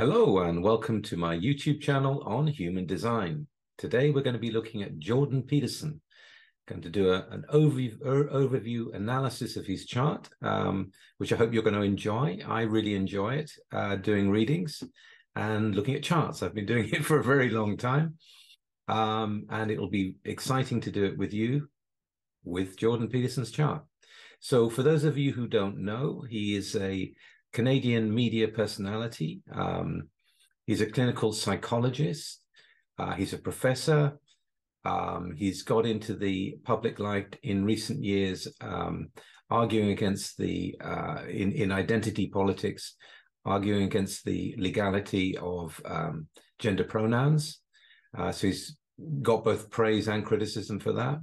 Hello and welcome to my YouTube channel on Human Design. Today we're going to be looking at Jordan Peterson. Going to do an overview analysis of his chart, which I hope you're going to enjoy. I really enjoy it, doing readings and looking at charts. I've been doing it for a very long time, and it'll be exciting to do it with you, with Jordan Peterson's chart. So for those of you who don't know, he is a Canadian media personality. He's a clinical psychologist. He's a professor. He's got into the public light in recent years, arguing against the, in identity politics, arguing against the legality of gender pronouns. So he's got both praise and criticism for that.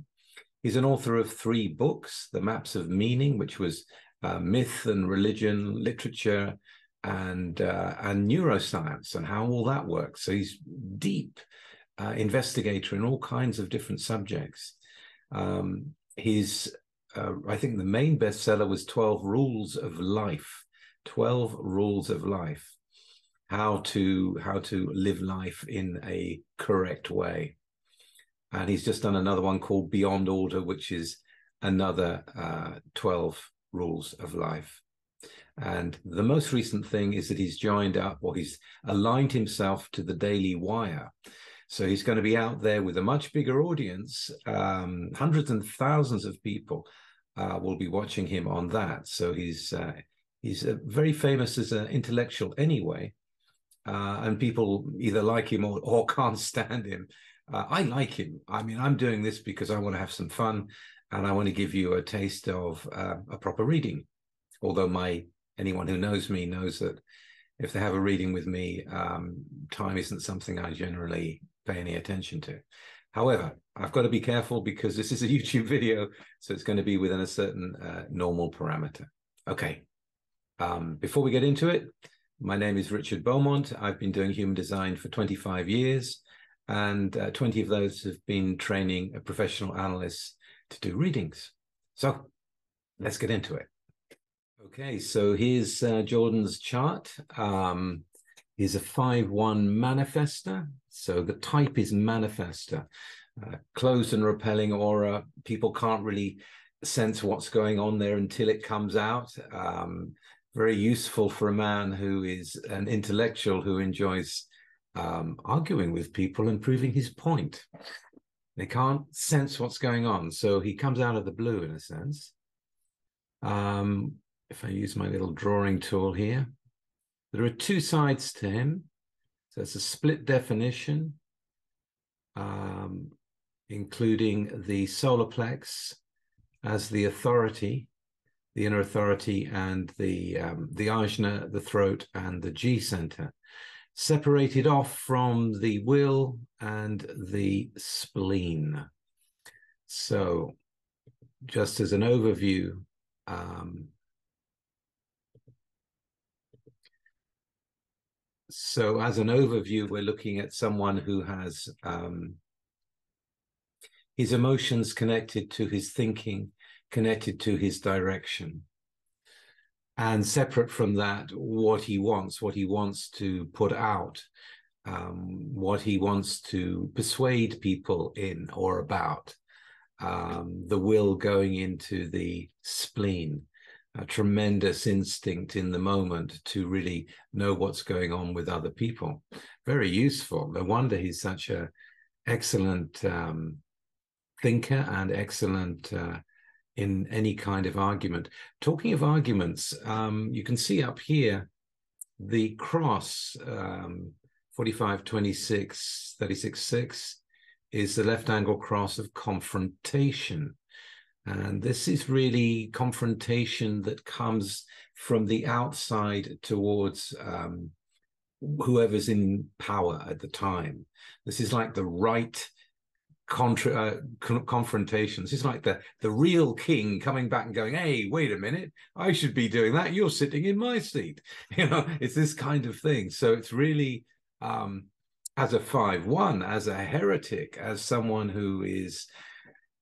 He's an author of 3 books, The Maps of Meaning, which was myth and religion, literature, and neuroscience, and how all that works. So he's deep investigator in all kinds of different subjects. He's, I think, the main bestseller was 12 Rules of Life. 12 Rules of Life: how to live life in a correct way. And he's just done another one called Beyond Order, which is another 12 Rules of Life. And the most recent thing is that he's joined up, or he's aligned himself to the Daily Wire. So he's going to be out there with a much bigger audience. Hundreds and thousands of people will be watching him on that. So he's very famous as an intellectual anyway, and people either like him or can't stand him. I like him. I mean, I'm doing this because I want to have some fun, and I want to give you a taste of a proper reading. Although anyone who knows me knows that if they have a reading with me, time isn't something I generally pay any attention to. However, I've got to be careful because this is a YouTube video, so it's going to be within a certain normal parameter. Okay, before we get into it, my name is Richard Beaumont. I've been doing Human Design for 25 years, and 20 of those have been training professional analysts to do readings. So let's get into it. Okay, so here's Jordan's chart. He's a 5-1 manifestor. So the type is manifestor. Closed and repelling aura. People can't really sense what's going on there until it comes out. Very useful for a man who is an intellectual who enjoys arguing with people and proving his point. They can't sense what's going on. So he comes out of the blue in a sense. If I use my little drawing tool here, there are 2 sides to him. So it's a split definition, including the solar plex as the authority, the inner authority, and the Ajna, the throat, and the G center, separated off from the will and the spleen. So just as an overview, so as an overview, we're looking at someone who has his emotions connected to his thinking, connected to his direction. And separate from that, what he wants to put out, what he wants to persuade people in or about, the will going into the spleen. A tremendous instinct in the moment to really know what's going on with other people. Very useful. No wonder he's such an excellent thinker and excellent in any kind of argument. Talking of arguments, you can see up here the cross, 45, 26, 36, 6 is the left angle cross of confrontation. And this is really confrontation that comes from the outside towards whoever's in power at the time. This is like the right confrontation. This is like the real king coming back and going, hey, wait a minute, I should be doing that. You're sitting in my seat. You know, it's this kind of thing. So it's really, as a 5-1, as a heretic, as someone who is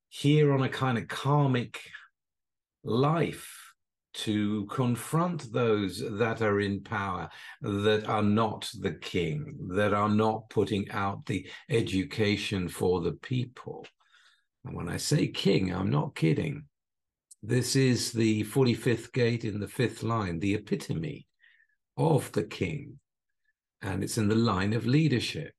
here on a kind of karmic life to confront those that are in power, that are not the king, that are not putting out the education for the people. And when I say king, I'm not kidding. This is the 45th gate in the 5th line, the epitome of the king. And it's in the line of leadership.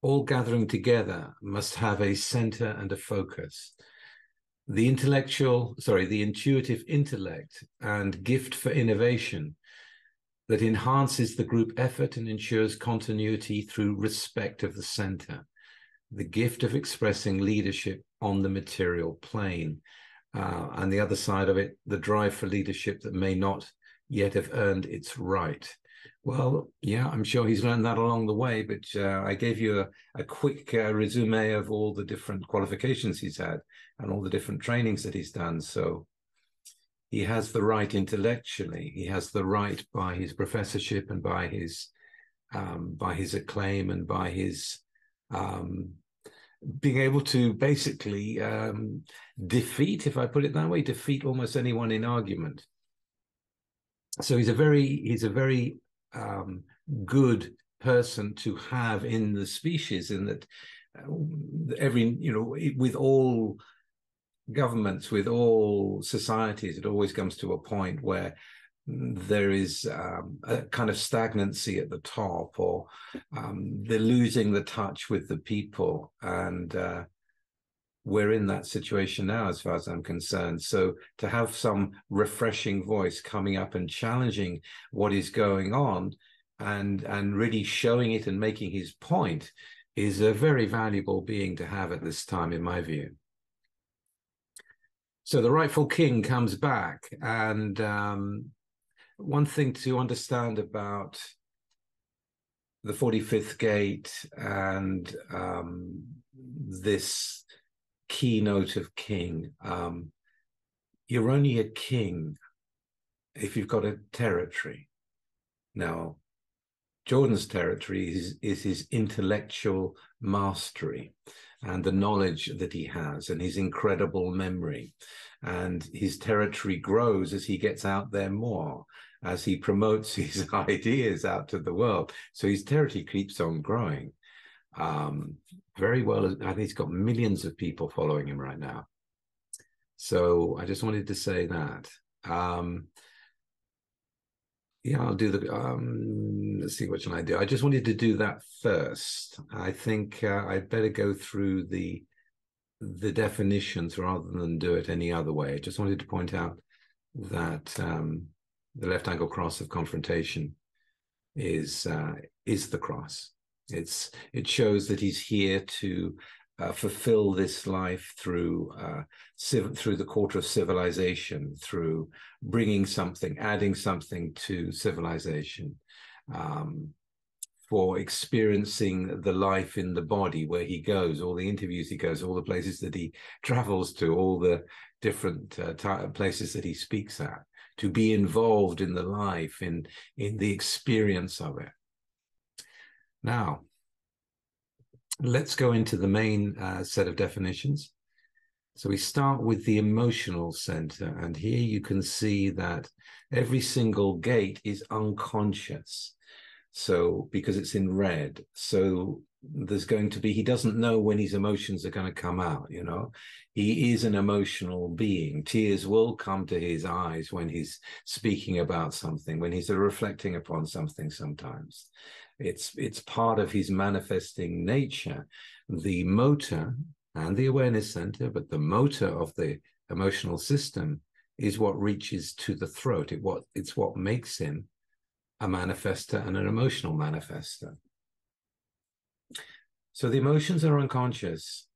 All gathering together must have a center and a focus. The intuitive intellect and gift for innovation that enhances the group effort and ensures continuity through respect of the center. The gift of expressing leadership on the material plane. And the other side of it, the drive for leadership that may not yet have earned its right. Well, yeah, I'm sure he's learned that along the way, but I gave you a quick resume of all the different qualifications he's had and all the different trainings that he's done. So he has the right intellectually. He has the right by his professorship and by his acclaim and by his being able to basically defeat, if I put it that way, defeat almost anyone in argument. So he's a very good person to have in the species, in that with all governments, with all societies, it always comes to a point where there is a kind of stagnancy at the top, or they're losing the touch with the people. And we're in that situation now, as far as I'm concerned. So to have some refreshing voice coming up and challenging what is going on and really showing it and making his point is a very valuable being to have at this time, in my view. So the rightful king comes back. And one thing to understand about the 45th gate and this keynote of king, you're only a king if you've got a territory. Now, Jordan's territory is his intellectual mastery and the knowledge that he has and his incredible memory. And his territory grows as he gets out there more, as he promotes his ideas out to the world. So his territory keeps on growing. Very well, and he's got millions of people following him right now. So I just wanted to say that. Yeah, I'll do the, let's see, what shall I do? I just wanted to do that first. I think I'd better go through the definitions rather than do it any other way. I just wanted to point out that the left angle cross of confrontation is the cross. It shows that he's here to fulfill this life through through the quarter of civilization, through bringing something, adding something to civilization, for experiencing the life in the body where he goes, all the interviews he goes, all the places that he travels to, all the different places that he speaks at, to be involved in the life, in the experience of it. Now, let's go into the main set of definitions. So we start with the emotional center. And here you can see that every single gate is unconscious. So because it's in red, so there's going to be, he doesn't know when his emotions are going to come out, you know. He is an emotional being. Tears will come to his eyes when he's speaking about something, when he's reflecting upon something sometimes. It's part of his manifesting nature. The motor and the awareness center, but the motor of the emotional system is what reaches to the throat. It's what makes him a manifestor and an emotional manifestor. So the emotions are unconscious,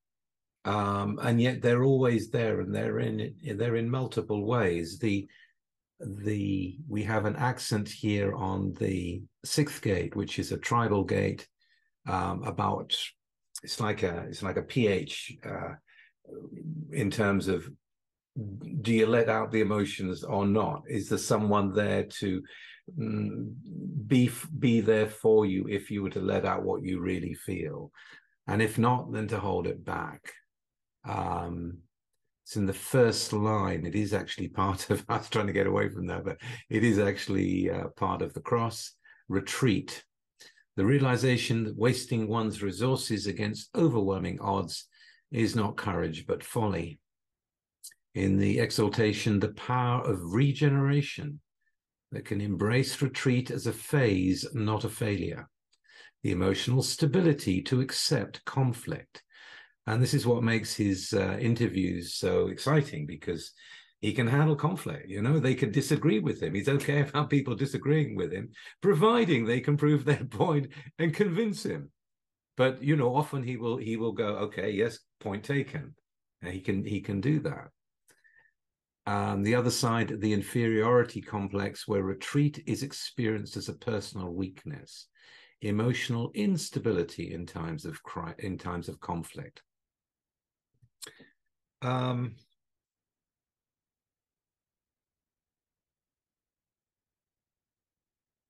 and yet they're always there, and they're in multiple ways. We have an accent here on the 6th gate, which is a tribal gate. It's like a pH in terms of, do you let out the emotions or not? Is there someone there to be there for you if you were to let out what you really feel? And if not, then to hold it back. It's in the first line. It is actually part of, I was trying to get away from that, but it is actually part of the cross. Retreat. The realization that wasting one's resources against overwhelming odds is not courage, but folly. In the exaltation, the power of regeneration that can embrace retreat as a phase, not a failure. The emotional stability to accept conflict. And this is what makes his interviews so exciting, because he can handle conflict. You know, they can disagree with him. He's okay about people disagreeing with him, providing they can prove their point and convince him. But, you know, often he will go, okay, yes, point taken. And he can do that. The other side, the inferiority complex, where retreat is experienced as a personal weakness, emotional instability in times of conflict.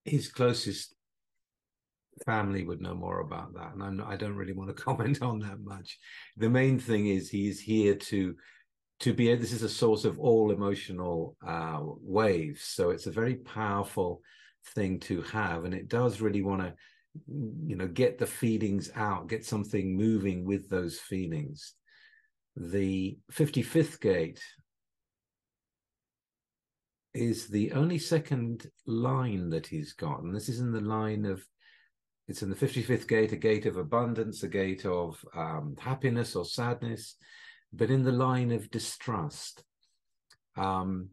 His closest family would know more about that, and I don't really want to comment on that much. The main thing is he's here to be, this is a source of all emotional waves, so it's a very powerful thing to have, and it does really want to, you know, get the feelings out, get something moving with those feelings. The 55th gate is the only second line that he's got, and this is in the line of, it's in the 55th gate, a gate of abundance, a gate of happiness or sadness, but in the line of distrust. And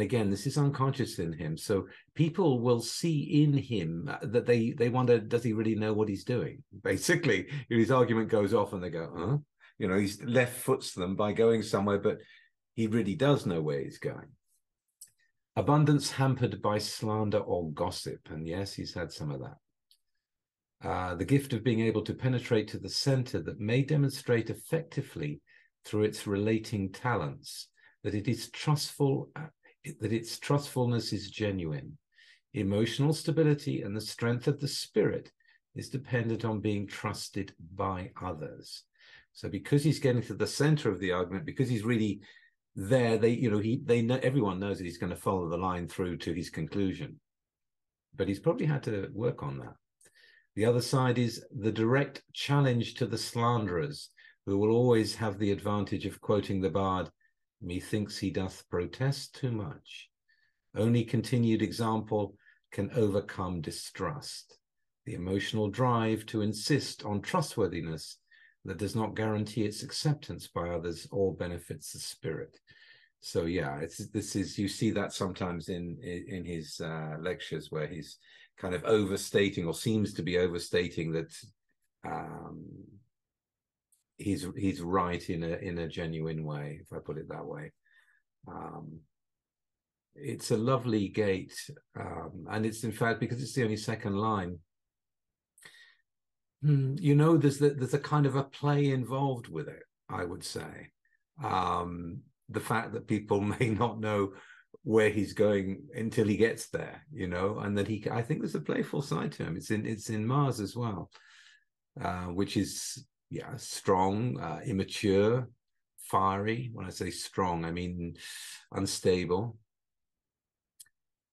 again, this is unconscious in him. So people will see in him that they wonder, does he really know what he's doing? Basically, his argument goes off and they go, huh? You know, he's left foots them by going somewhere, but he really does know where he's going. Abundance hampered by slander or gossip. And yes, he's had some of that. The gift of being able to penetrate to the center that may demonstrate effectively through its relating talents, that it is trustful, that its trustfulness is genuine. Emotional stability and the strength of the spirit is dependent on being trusted by others. So because he's getting to the center of the argument, because he's really there, they know, everyone knows that he's going to follow the line through to his conclusion. But he's probably had to work on that. The other side is the direct challenge to the slanderers, who will always have the advantage of quoting the bard, "Methinks he doth protest too much." Only continued example can overcome distrust. The emotional drive to insist on trustworthiness that does not guarantee its acceptance by others or benefits the spirit. So yeah, this is you see that sometimes in his lectures, where he's kind of overstating, or seems to be overstating, that he's right in a genuine way, if I put it that way. It's a lovely gate, and it's, in fact, because it's the only second line, you know, there's a kind of a play involved with it, I would say. The fact that people may not know where he's going until he gets there, you know, and that I think there's a playful side to him. It's in Mars as well, which is, yeah, strong, immature, fiery. When I say strong, I mean unstable.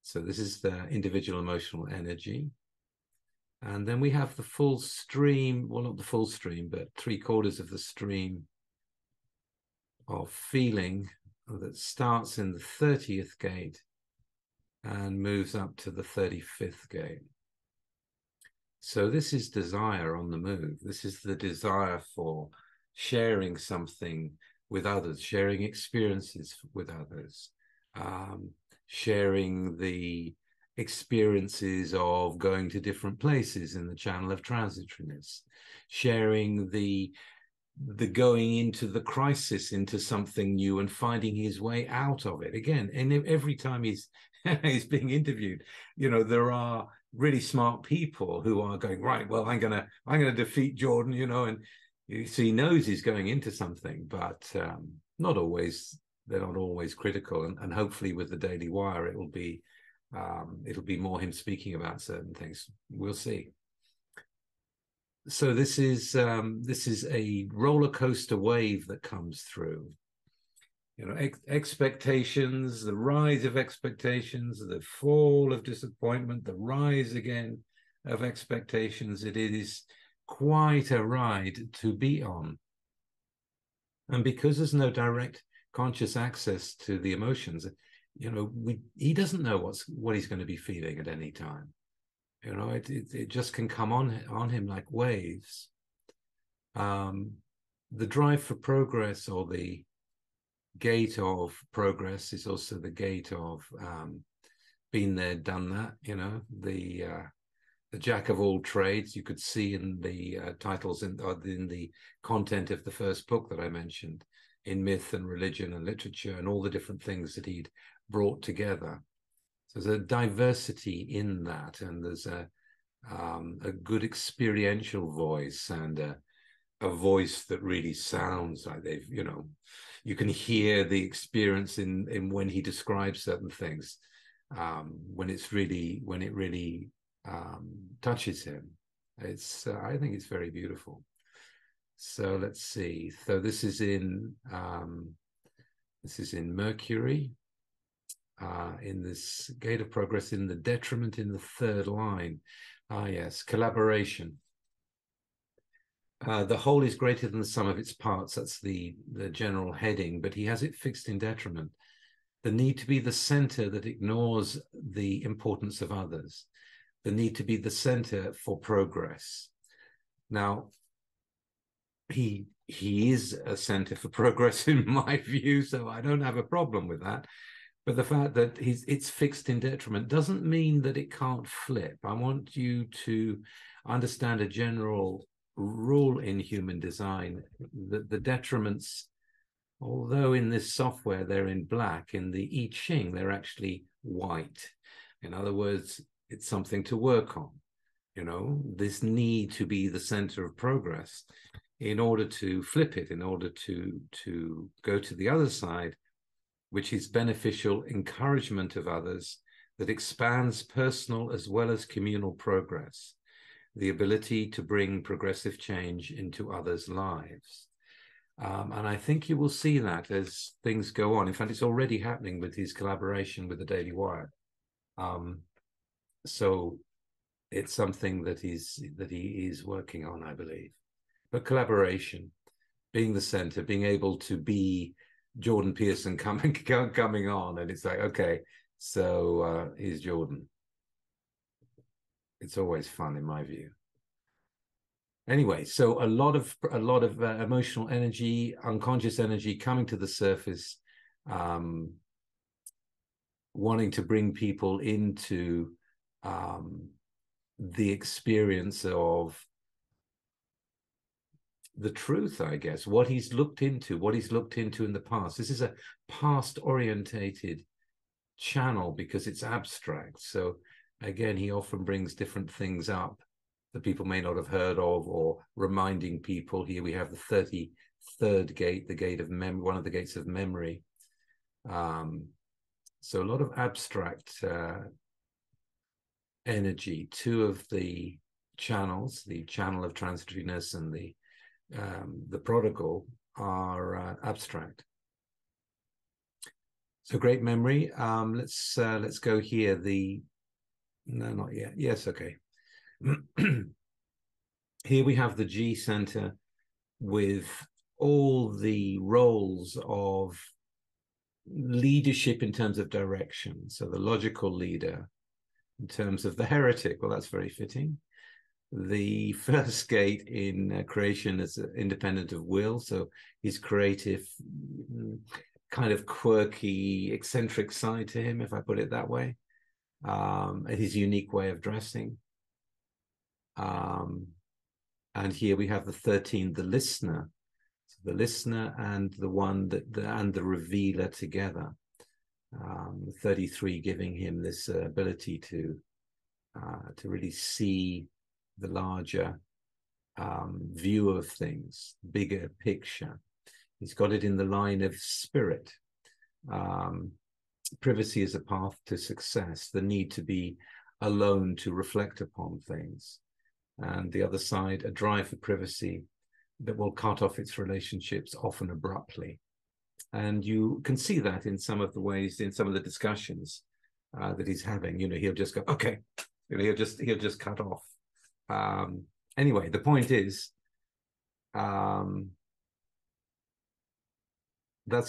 So this is the individual emotional energy. And then we have the full stream, well, not the full stream, but 3/4 of the stream of feeling, that starts in the 30th gate and moves up to the 35th gate. So this is desire on the move. This is the desire for sharing something with others, sharing experiences with others, sharing the experiences of going to different places in the channel of transitoriness, sharing the going into the crisis, into something new, and finding his way out of it again. And every time he's he's being interviewed, you know, there are really smart people who are going, right, well, I'm gonna defeat Jordan, you know, and so he knows he's going into something, but they're not always critical, and hopefully with the Daily Wire it'll be more him speaking about certain things. We'll see. So this is a roller coaster wave that comes through. you know, expectations, the rise of expectations, the fall of disappointment, the rise again of expectations. It is quite a ride to be on. And because there's no direct conscious access to the emotions, you know, he doesn't know what he's going to be feeling at any time. You know, it just can come on him like waves. The drive for progress, or the gate of progress, is also the gate of been there, done that. You know, the jack of all trades. You could see in the titles in the content of the first book that I mentioned, in myth and religion and literature and all the different things that he'd brought together. So there's a diversity in that, and there's a good experiential voice, and a voice that really sounds like they've, you know, you can hear the experience in when he describes certain things, when it really touches him. It's I think it's very beautiful. So let's see. So this is in Mercury, in this gate of progress, in the detriment, in the third line. Ah, yes, collaboration. The whole is greater than the sum of its parts. That's the general heading, but he has it fixed in detriment. The need to be the center that ignores the importance of others. The need to be the center for progress. Now, he is a center for progress in my view, so I don't have a problem with that. But the fact that it's fixed in detriment doesn't mean that it can't flip. I want you to understand a general rule in human design, that the detriments, although in this software they're in black, in the I Ching they're actually white. In other words, it's something to work on. You know, this need to be the center of progress, in order to flip it, in order to go to the other side, which is beneficial encouragement of others that expands personal as well as communal progress, the ability to bring progressive change into others' lives. And I think you will see that as things go on. In fact, it's already happening with his collaboration with the Daily Wire. So it's something that he is working on, I believe. But collaboration, being the center, being able to be Jordan Peterson coming on, and it's like, okay, so here's Jordan. It's always fun, in my view. Anyway, so a lot of emotional energy, unconscious energy coming to the surface, wanting to bring people into the experience of the truth, I guess, what he's looked into in the past. This is a past-orientated channel because it's abstract. So again, he often brings different things up that people may not have heard of, or reminding people. Here we have the 33rd gate, the gate of memory, one of the gates of memory. So a lot of abstract energy. Two of the channels, the channel of transitoriness and the prodigal, are abstract. So great memory. Let's go here. No, not yet. Yes, okay. Here we have the G center with all the roles of leadership in terms of direction. So the logical leader, in terms of the heretic. Well, that's very fitting. The first gate in creation is independent of will. So his creative, kind of quirky, eccentric side to him, if I put it that way. His unique way of dressing. And here we have the 13, the listener. So the listener and the one that the revealer together. 33 giving him this ability to really see the larger view of things, bigger picture. He's got it in the line of spirit. Privacy is a path to success, the need to be alone to reflect upon things. And the other side, a drive for privacy that will cut off its relationships, often abruptly. And you can see that in some of the ways, in some of the discussions that he's having. You know, he'll just go, okay, you know, he'll just cut off. Anyway, the point is, that's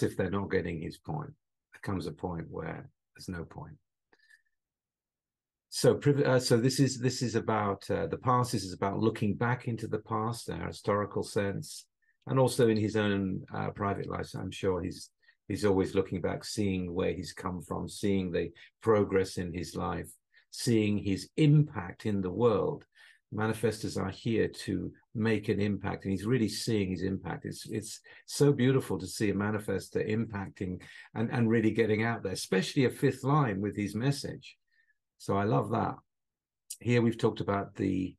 if they're not getting his point. There comes a point where there's no point. So this is about the past. This is about looking back into the past in a historical sense, and also in his own private life. I'm sure he's always looking back, seeing where he's come from, seeing the progress in his life, seeing his impact in the world. Manifestors are here to make an impact, and he's really seeing his impact. It's so beautiful to see a manifestor impacting and really getting out there, especially a fifth line with his message. So I love that. Here we've talked about the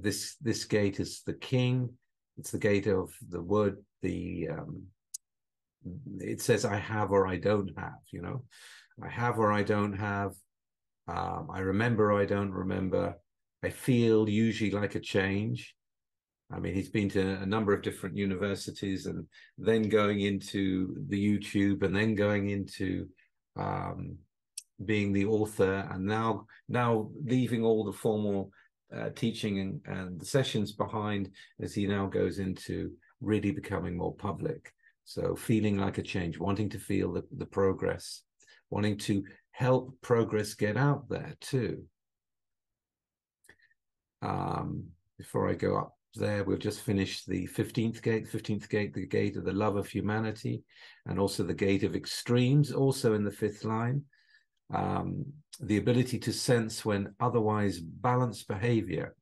this gate is the king. It's the gate of the word. It says I have or I don't have. You know, I have or I don't have. I remember or I don't remember. I feel usually like a change. I mean, he's been to a number of different universities, and then going into the YouTube, and then going into being the author, and now leaving all the formal teaching and the sessions behind as he now goes into really becoming more public. So feeling like a change, wanting to feel the progress, wanting to help progress get out there too. Before I go up there, we'll just finish the 15th gate. 15th gate, the gate of the love of humanity, and also the gate of extremes, also in the fifth line. The ability to sense when otherwise balanced behavior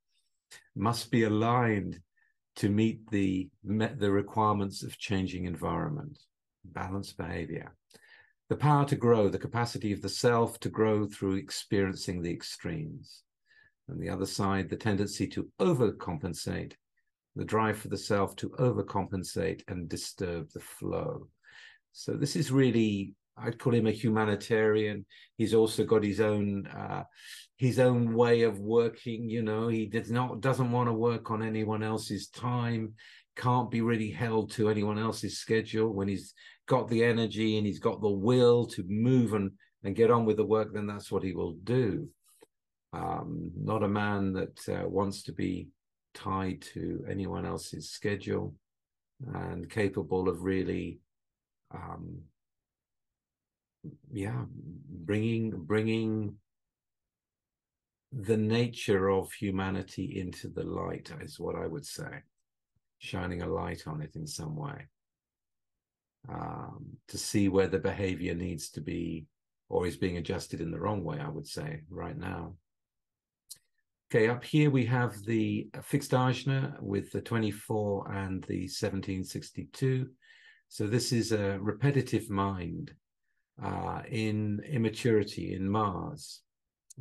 must be aligned to meet the requirements of changing environment. Balanced behavior. The power to grow, the capacity of the self to grow through experiencing the extremes. And the other side, the tendency to overcompensate, the drive for the self to overcompensate and disturb the flow. So this is really, I'd call him a humanitarian. He's also got his own way of working. You know, he doesn't want to work on anyone else's time. Can't be really held to anyone else's schedule. When he's got the energy and he's got the will to move and get on with the work, then that's what he will do. Not a man that wants to be tied to anyone else's schedule, and capable of really. Bringing the nature of humanity into the light is what I would say, shining a light on it in some way, to see where the behavior needs to be or is being adjusted in the wrong way, I would say, right now. Okay, up here we have the fixed Ajna with the 24 and the 1762. So this is a repetitive mind. In immaturity, in Mars,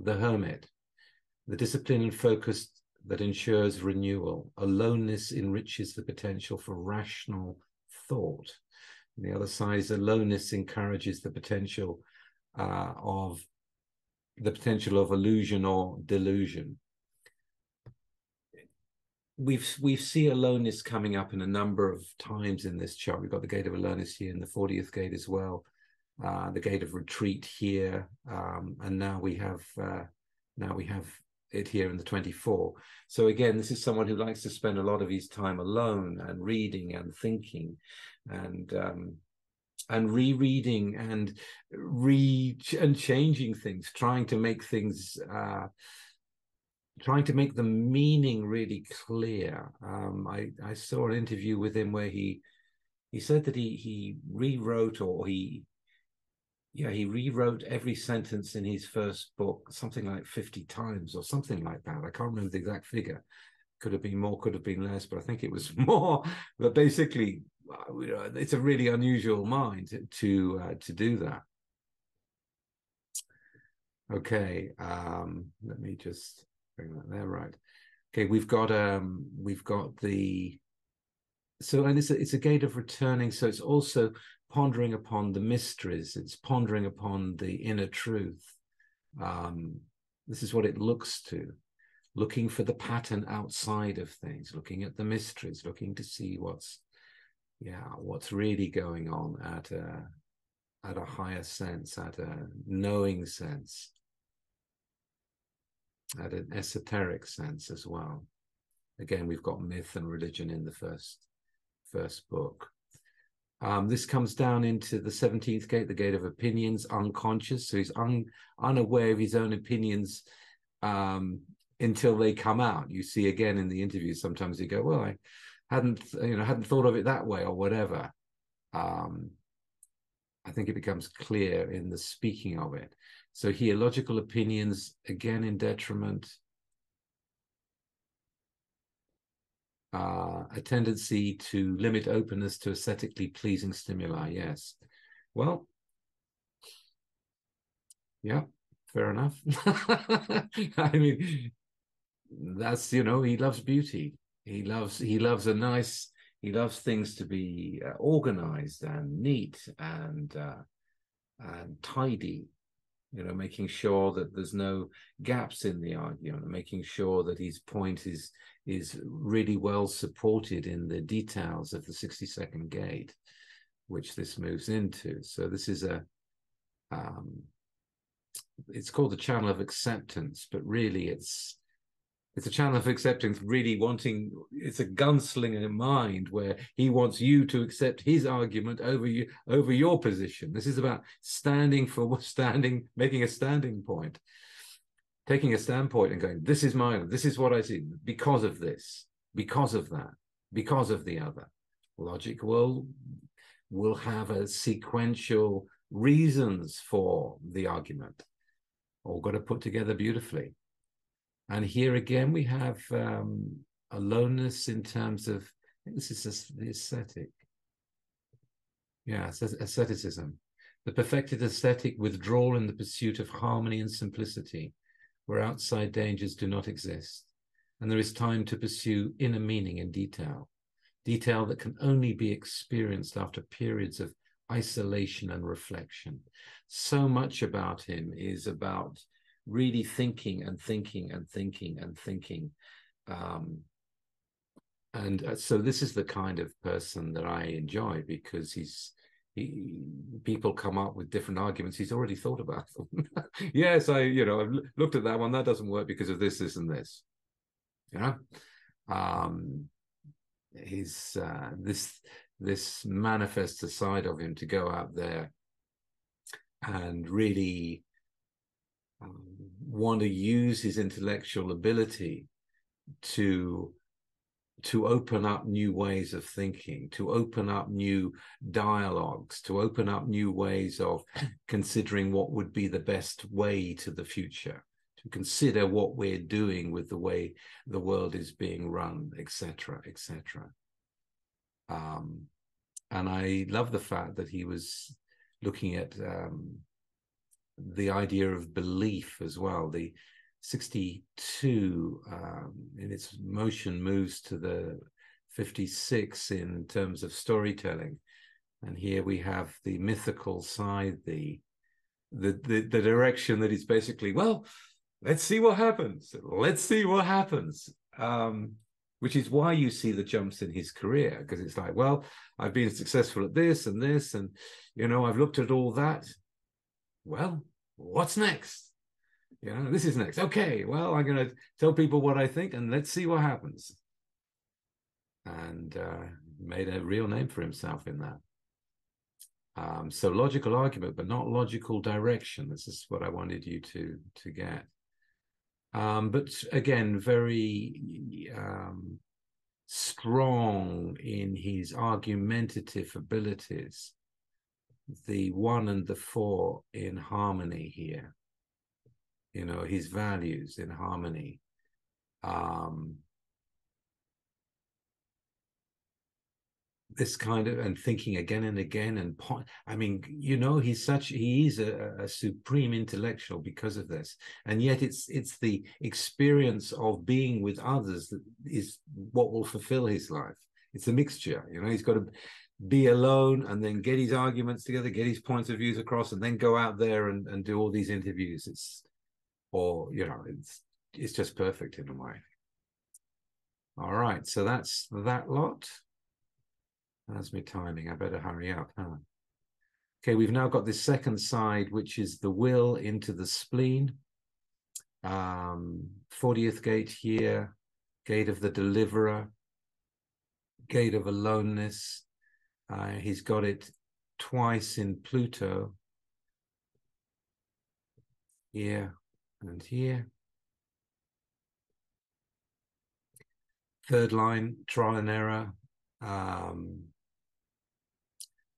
the hermit, the discipline and focus that ensures renewal. Aloneness enriches the potential for rational thought. And the other side is aloneness encourages the potential of illusion or delusion. We see aloneness coming up in a number of times in this chart. We've got the gate of aloneness here in the 40th gate as well. The gate of retreat here, and now we have it here in the 24. So again, this is someone who likes to spend a lot of his time alone and reading and thinking, and rereading and changing things, trying to make the meaning really clear. I saw an interview with him where he said that he rewrote every sentence in his first book, something like 50 times or something like that. I can't remember the exact figure. Could have been more, could have been less, but I think it was more. But basically, it's a really unusual mind to do that. Okay, let me just bring that there. Right. Okay, we've got the. So, and it's a gate of returning. So it's also pondering upon the mysteries. It's pondering upon the inner truth. This is what it looks to. Looking for the pattern outside of things. Looking at the mysteries. Looking to see what's yeah, what's really going on at a higher sense, at a knowing sense, at an esoteric sense as well. Again, we've got myth and religion in the first book. This comes down into the 17th gate, the gate of opinions, unconscious. So he's unaware of his own opinions until they come out. You see again in the interviews, sometimes you go, well, I hadn't thought of it that way or whatever. I think it becomes clear in the speaking of it. So here, logical opinions, again, in detriment. A tendency to limit openness to aesthetically pleasing stimuli, yes. Well, yeah, fair enough. I mean, that's, you know, he loves beauty. He loves things to be organized and neat and tidy, you know, making sure that there's no gaps in the argument, making sure that his point is really well supported in the details of the 62nd gate, which this moves into. So this is a, it's called the channel of acceptance, but really it's a channel of acceptance, really wanting, it's a gunslinger mind where he wants you to accept his argument over you, over your position. This is about making a standing point, taking a standpoint and going, this is mine, this is what I see, because of this, because of that, because of the other. Logic will have a sequential reasons for the argument, all got to put together beautifully. And here again, we have aloneness in terms of, I think this is the ascetic. Yeah, asceticism. The perfected ascetic withdrawal in the pursuit of harmony and simplicity, where outside dangers do not exist. And there is time to pursue inner meaning in detail, detail that can only be experienced after periods of isolation and reflection. So much about him is about really thinking. And so this is the kind of person that I enjoy, because people come up with different arguments. He's already thought about them. Yes, I've looked at that one. That doesn't work because of this, this, and this. You know, his this manifestor side of him to go out there and really want to use his intellectual ability to open up new ways of thinking, to open up new dialogues, to open up new ways of considering what would be the best way to the future, to consider what we're doing with the way the world is being run, etc., etc. And I love the fact that he was looking at the idea of belief as well. The 62 in its motion moves to the 56 in terms of storytelling, and here we have the mythical side, the direction that is basically, well, let's see what happens, which is why you see the jumps in his career, because it's like, well, I've been successful at this, and you know, I've looked at all that. Well, what's next? You know, this is next. Okay, well, I'm going to tell people what I think, and let's see what happens. And made a real name for himself in that. So logical argument, but not logical direction. This is what I wanted you to get. But again, very strong in his argumentative abilities. The 1 and the 4 in harmony here, you know, his values in harmony. This kind of, and thinking again and again, and I mean, you know, he is a supreme intellectual because of this, and yet it's the experience of being with others that is what will fulfill his life. It's a mixture, you know. He's got to be alone and then get his arguments together, get his points of views across, and then go out there and do all these interviews. It's just perfect in a way. All right, so that's that lot. That's my timing. I better hurry up, huh? Okay, we've now got this second side, which is the will into the spleen. 40th gate here, gate of the deliverer, gate of aloneness. He's got it twice in Pluto. Here and here. Third line, trial and error.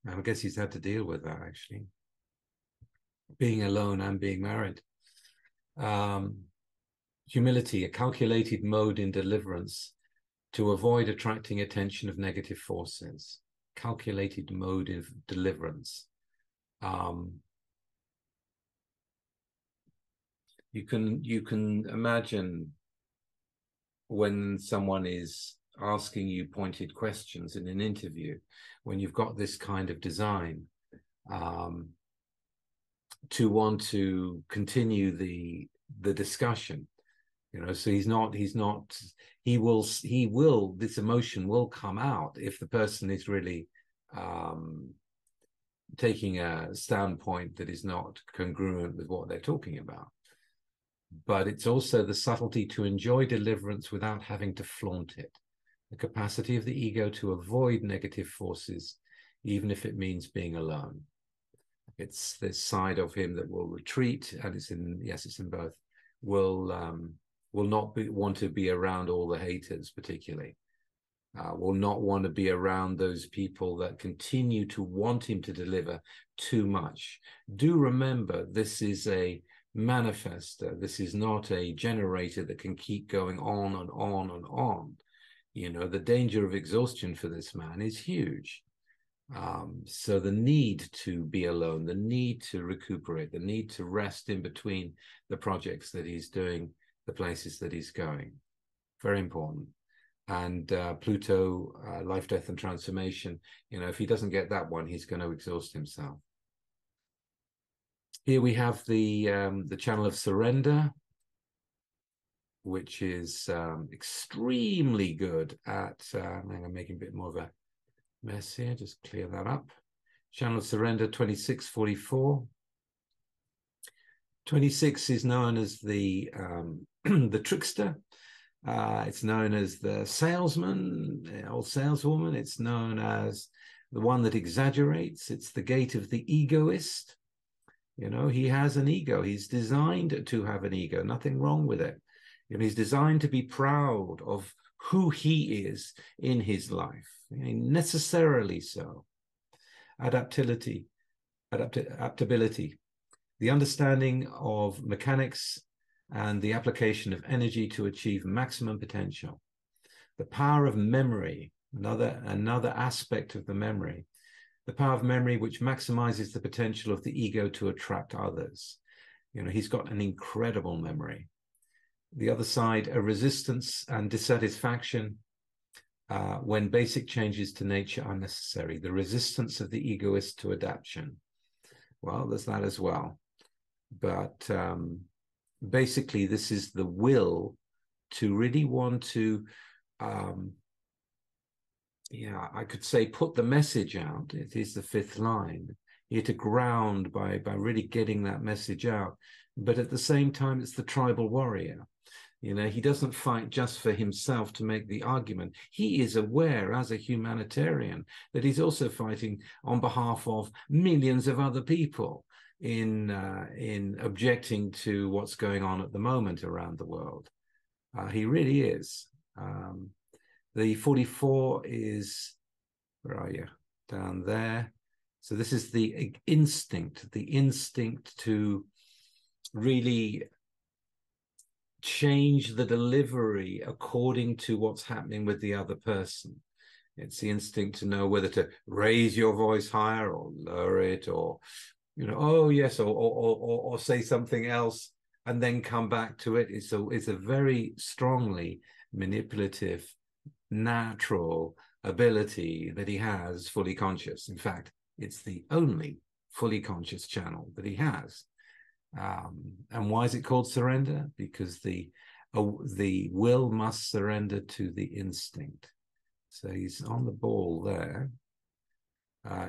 I guess he's had to deal with that, actually. Being alone and being married. Humility, a calculated mode in deliverance to avoid attracting attention of negative forces. Calculated mode of deliverance. You can imagine when someone is asking you pointed questions in an interview, when you've got this kind of design, to want to continue the discussion, you know. So he will this emotion will come out if the person is really taking a standpoint that is not congruent with what they're talking about. But it's also the subtlety to enjoy deliverance without having to flaunt it. The capacity of the ego to avoid negative forces, even if it means being alone. It's this side of him that will retreat, and it's in, yes, it's in both, will not want to be around all the haters particularly, will not want to be around those people that continue to want him to deliver too much. Do remember, this is a manifestor. This is not a generator that can keep going on and on and on. You know, the danger of exhaustion for this man is huge. So the need to be alone, the need to recuperate, the need to rest in between the projects that he's doing, the places that he's going, very important. And Pluto, life, death, and transformation, you know, if he doesn't get that one, he's going to exhaust himself. Here we have the channel of surrender, which is extremely good at, I'm making a bit more of a mess here, just clear that up. Channel of surrender, 2644. 26 is known as the, the trickster. It's known as the salesman or saleswoman. It's known as the one that exaggerates. It's the gate of the egoist. You know, he has an ego. He's designed to have an ego. Nothing wrong with it. And he's designed to be proud of who he is in his life, necessarily so. Adaptability, the understanding of mechanics and the application of energy to achieve maximum potential. The power of memory, another aspect of the memory, the power of memory which maximizes the potential of the ego to attract others. You know, he's got an incredible memory. The other side, a resistance and dissatisfaction when basic changes to nature are necessary. The resistance of the egoist to adaptation. Well, there's that as well. But basically, this is the will to really want to, I could say put the message out. It is the fifth line. Here to ground by really getting that message out. But at the same time, it's the tribal warrior. You know, he doesn't fight just for himself to make the argument. He is aware as a humanitarian that he's also fighting on behalf of millions of other people in objecting to what's going on at the moment around the world. He really is. The 44 is, where are you? Down there. So this is the instinct to really change the delivery according to what's happening with the other person. It's the instinct to know whether to raise your voice higher or lower it, or, you know, oh yes, or say something else and then come back to it. It's a very strongly manipulative, natural ability that he has fully conscious. In fact, it's the only fully conscious channel that he has. And why is it called surrender? Because the will must surrender to the instinct. So he's on the ball there.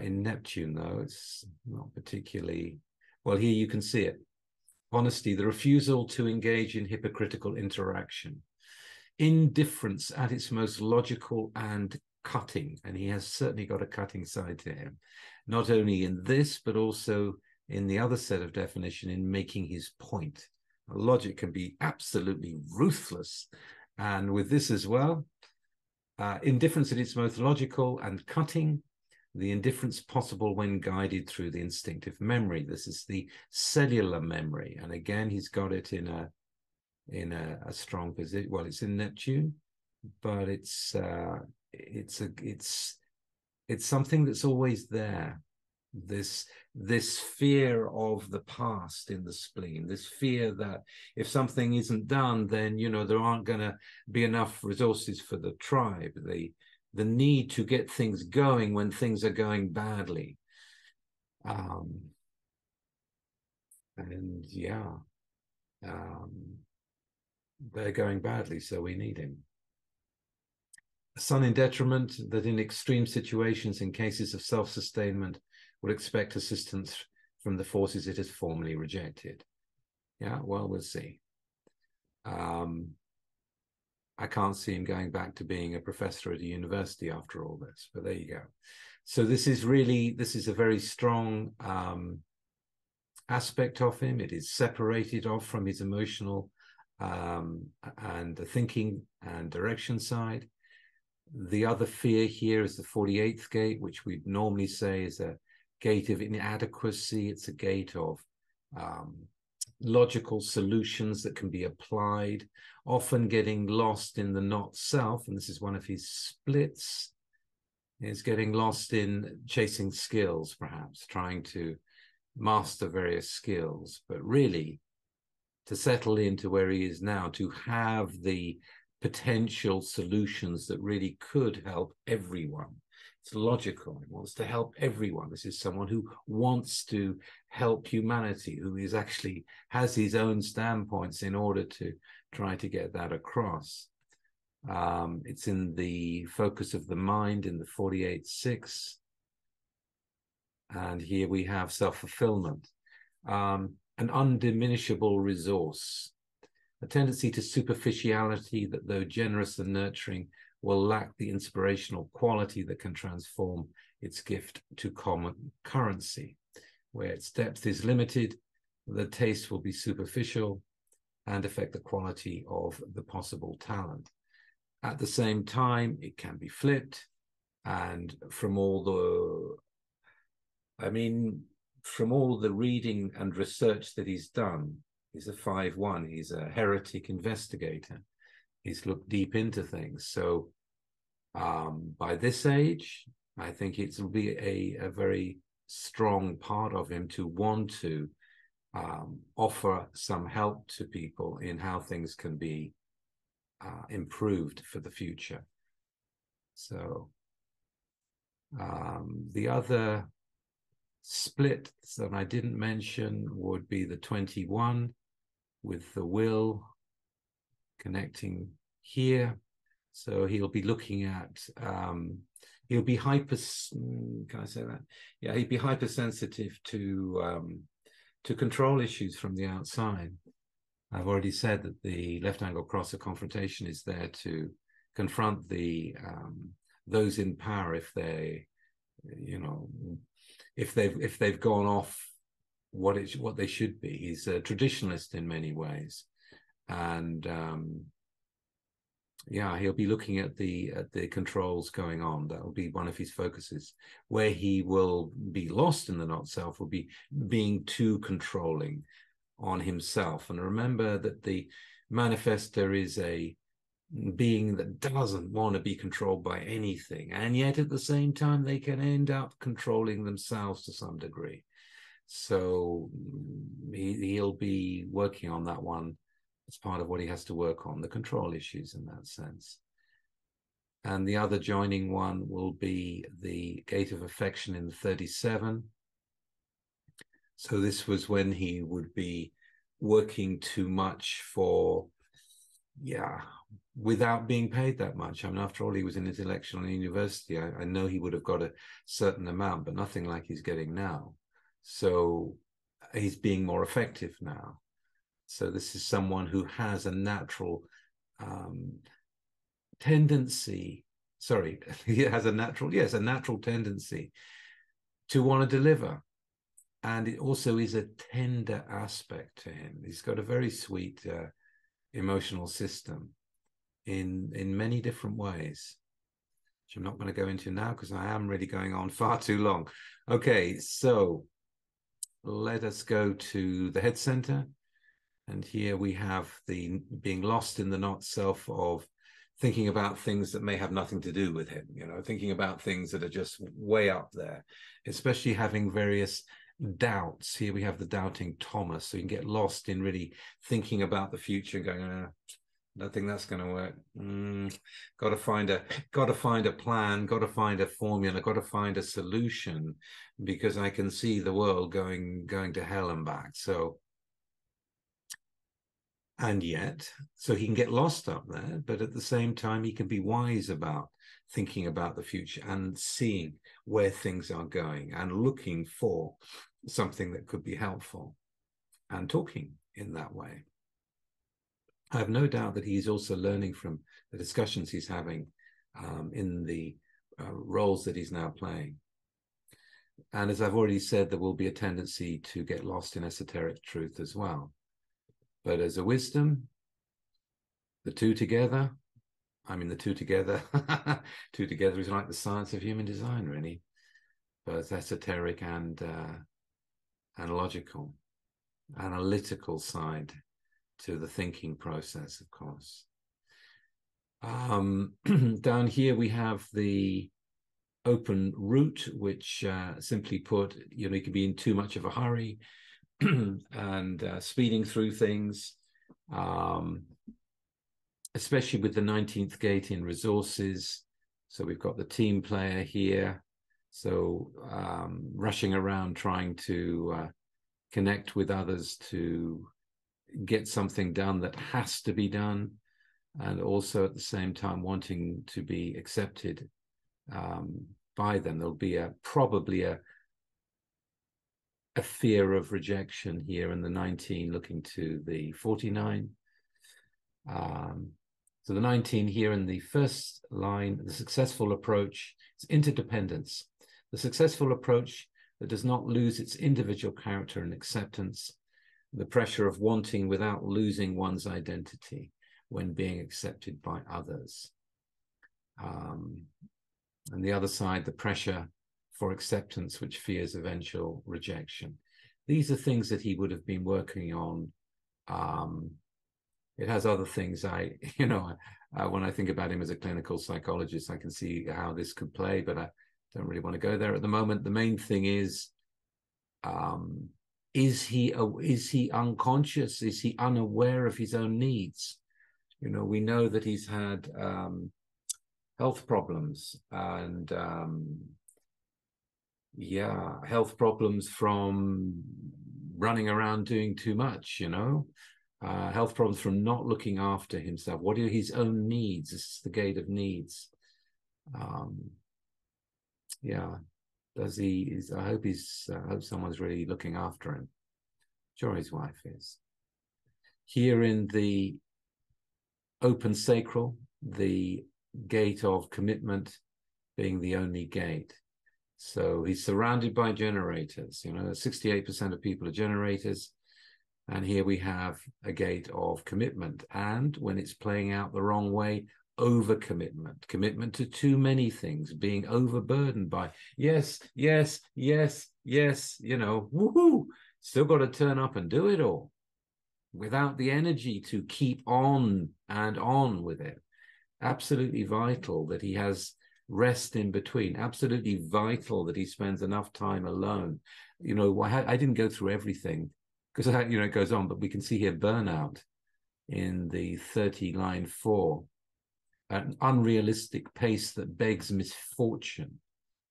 In Neptune, though, it's not particularly... Well, here you can see it. Honesty, the refusal to engage in hypocritical interaction. Indifference at its most logical and cutting. And he has certainly got a cutting side to him. Not only in this, but also in the other set of definition, in making his point. Logic can be absolutely ruthless. And with this as well, indifference at its most logical and cutting. The indifference possible when guided through the instinctive memory. This is the cellular memory. And again, he's got it in a strong position. Well, it's in Neptune, but it's something that's always there. This fear of the past in the spleen, this fear that if something isn't done, then, you know, there aren't going to be enough resources for the tribe. The need to get things going when things are going badly. And yeah, they're going badly, so we need him. Sun in detriment, that in extreme situations, in cases of self-sustainment, would expect assistance from the forces it has formerly rejected. Yeah, well, we'll see. I can't see him going back to being a professor at a university after all this, but there you go. So this is really, this is a very strong aspect of him. It is separated off from his emotional and the thinking and direction side. The other fear here is the 48th gate, which we'd normally say is a gate of inadequacy. It's a gate of logical solutions that can be applied, often getting lost in the not self. And this is one of his splits, is getting lost in chasing skills, perhaps trying to master various skills, but really to settle into where he is now, to have the potential solutions that really could help everyone. It's logical. It wants to help everyone. This is someone who wants to help humanity, who is actually has his own standpoints in order to try to get that across. It's in the focus of the mind in the 48-6. And here we have self-fulfillment, an undiminishable resource, a tendency to superficiality that, though generous and nurturing, will lack the inspirational quality that can transform its gift to common currency. Where its depth is limited, the taste will be superficial and affect the quality of the possible talent. At the same time, it can be flipped, and from all the reading and research that he's done, he's a 5-1, he's a heretic investigator. He's looked deep into things. So by this age, I think it will be a very strong part of him to want to offer some help to people in how things can be improved for the future. So the other split that I didn't mention would be the 21 with the will connecting here. So he'll be looking at, he'll be hypersensitive to control issues from the outside. I've already said that the left angle cross of confrontation is there to confront the those in power if they, you know, if they've gone off what they should be. He's a traditionalist in many ways. And yeah, he'll be looking at the controls going on. That will be one of his focuses. Where he will be lost in the not self will be being too controlling on himself. And remember that the manifestor is a being that doesn't want to be controlled by anything, and yet at the same time they can end up controlling themselves to some degree. So he'll be working on that one. It's part of what he has to work on, the control issues in that sense. And the other joining one will be the gate of affection in the 37. So this was when he would be working too much for, yeah, without being paid that much. I mean, after all, he was an intellectual in university. I know he would have got a certain amount, but nothing like he's getting now. So he's being more effective now. So this is someone who has a natural tendency, sorry, he has a natural, yes, a natural tendency to want to deliver. And it also is a tender aspect to him. He's got a very sweet emotional system in many different ways, which I'm not going to go into now because I am really going on far too long. Okay, so let us go to the head center. And here we have the being lost in the not self of thinking about things that may have nothing to do with him, you know, thinking about things that are just way up there, especially having various doubts. Here we have the doubting Thomas, so you can get lost in really thinking about the future and going, I think that's going to work. Got to find a plan, got to find a formula, got to find a solution, because I can see the world going to hell and back. So, and yet, so he can get lost up there, but at the same time, he can be wise about thinking about the future and seeing where things are going and looking for something that could be helpful and talking in that way. I have no doubt that he's also learning from the discussions he's having in the roles that he's now playing. And as I've already said, there will be a tendency to get lost in esoteric truth as well. But as a wisdom, the two together, I mean, the two together, two together is like the science of human design, really, both esoteric and logical, analytical side to the thinking process, of course. Down here we have the open route, which simply put, you know, you can be in too much of a hurry and speeding through things, especially with the 19th gate in resources. So we've got the team player here. So rushing around, trying to connect with others to get something done that has to be done. And also at the same time, wanting to be accepted by them. There'll be probably a fear of rejection here in the 19, looking to the 49. So the 19 here in the first line, the successful approach is interdependence. The successful approach that does not lose its individual character and acceptance, the pressure of wanting without losing one's identity when being accepted by others. And the other side, the pressure for acceptance, which fears eventual rejection. These are things that he would have been working on. It has other things. When I think about him as a clinical psychologist, I can see how this could play, but I don't really want to go there at the moment. The main thing is he unconscious? Is he unaware of his own needs? You know, we know that he's had health problems and health problems from running around doing too much, you know. Health problems from not looking after himself. What are his own needs? This is the gate of needs. I hope someone's really looking after him. Sure, his wife is. Here in the open sacral, the gate of commitment being the only gate. So he's surrounded by generators. You know, 68% of people are generators. And here we have a gate of commitment, and when it's playing out the wrong way, overcommitment, commitment to too many things, being overburdened by yes, you know, woohoo, still got to turn up and do it all without the energy to keep on and on with it. Absolutely vital that he has rest in between, absolutely vital that he spends enough time alone. You know, I didn't go through everything, because, you know, it goes on, but we can see here burnout in the 30 line 4, an unrealistic pace that begs misfortune,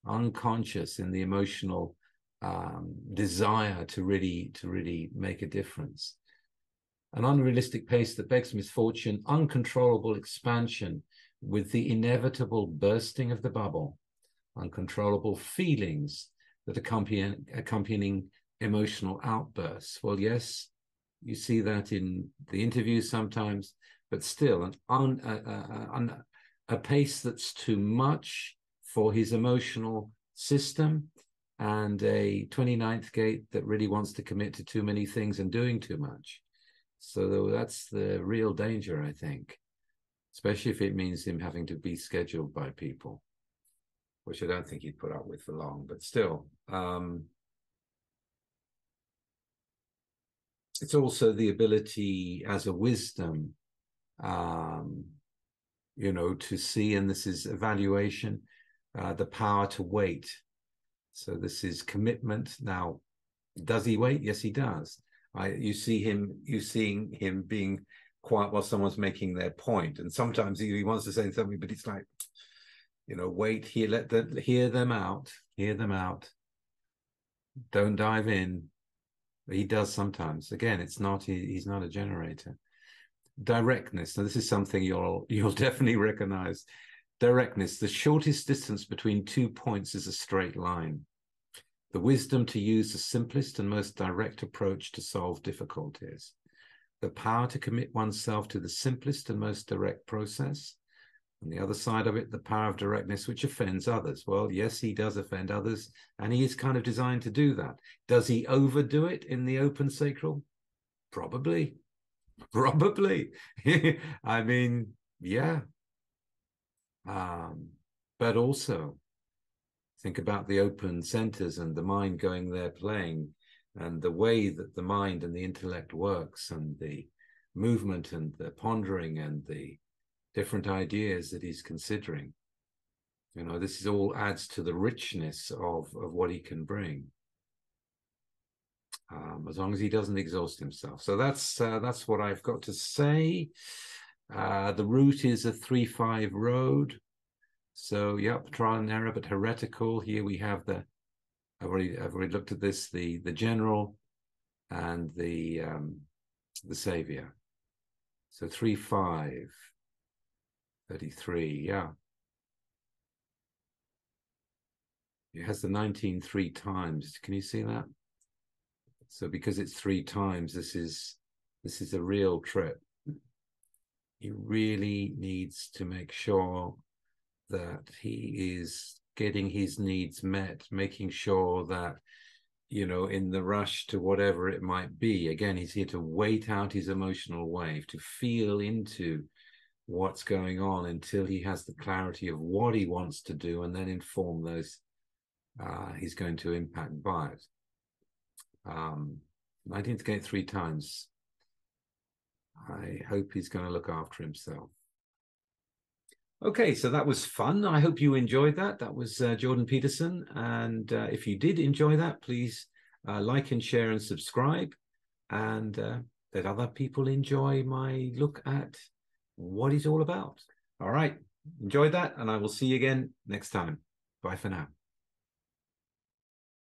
unconscious in the emotional desire to really make a difference. an unrealistic pace that begs misfortune, uncontrollable expansion with the inevitable bursting of the bubble, uncontrollable feelings that accompanying emotional outbursts. Well, yes, you see that in the interviews sometimes, but still a pace that's too much for his emotional system, and a 29th gate that really wants to commit to too many things and doing too much. So that's the real danger, I think, especially if it means him having to be scheduled by people, which I don't think he'd put up with for long, but still. It's also the ability as a wisdom, you know, to see, and this is evaluation, the power to wait. So this is commitment. Now, does he wait? Yes, he does. You see him, you're seeing him being quiet while someone's making their point. And sometimes he wants to say something, but it's like, you know, wait here, hear them out. Don't dive in. He does sometimes. Again, it's not, he's not a generator. Directness. Now, this is something you'll definitely recognize. Directness. The shortest distance between 2 points is a straight line. The wisdom to use the simplest and most direct approach to solve difficulties. The power to commit oneself to the simplest and most direct process. On the other side of it, the power of directness, which offends others. Well, yes, he does offend others, and he is kind of designed to do that. Does he overdo it in the open sacral? Probably. Probably. I mean, yeah. But also, think about the open centers and the mind going there playing, and the way that the mind and the intellect works, and the movement and the pondering and the different ideas that he's considering. You know, this is all adds to the richness of what he can bring, as long as he doesn't exhaust himself. So that's what I've got to say. The route is a 3-5 road. So, yep, trial and error, but heretical. Here we have the, I've already looked at this, the general and the savior. So 3-5, 33, yeah. It has the 19 three times. Can you see that? So because it's three times, this is a real trip. He really needs to make sure that he is getting his needs met, making sure that, you know, in the rush to whatever it might be, again, he's here to wait out his emotional wave, to feel into what's going on until he has the clarity of what he wants to do, and then inform those he's going to impact by it. 19th gate three times. I hope he's going to look after himself. Okay, so that was fun. I hope you enjoyed that. That was Jordan Peterson. And if you did enjoy that, please like and share and subscribe. And let other people enjoy my look at what it's all about. All right, enjoyed that. And I will see you again next time. Bye for now.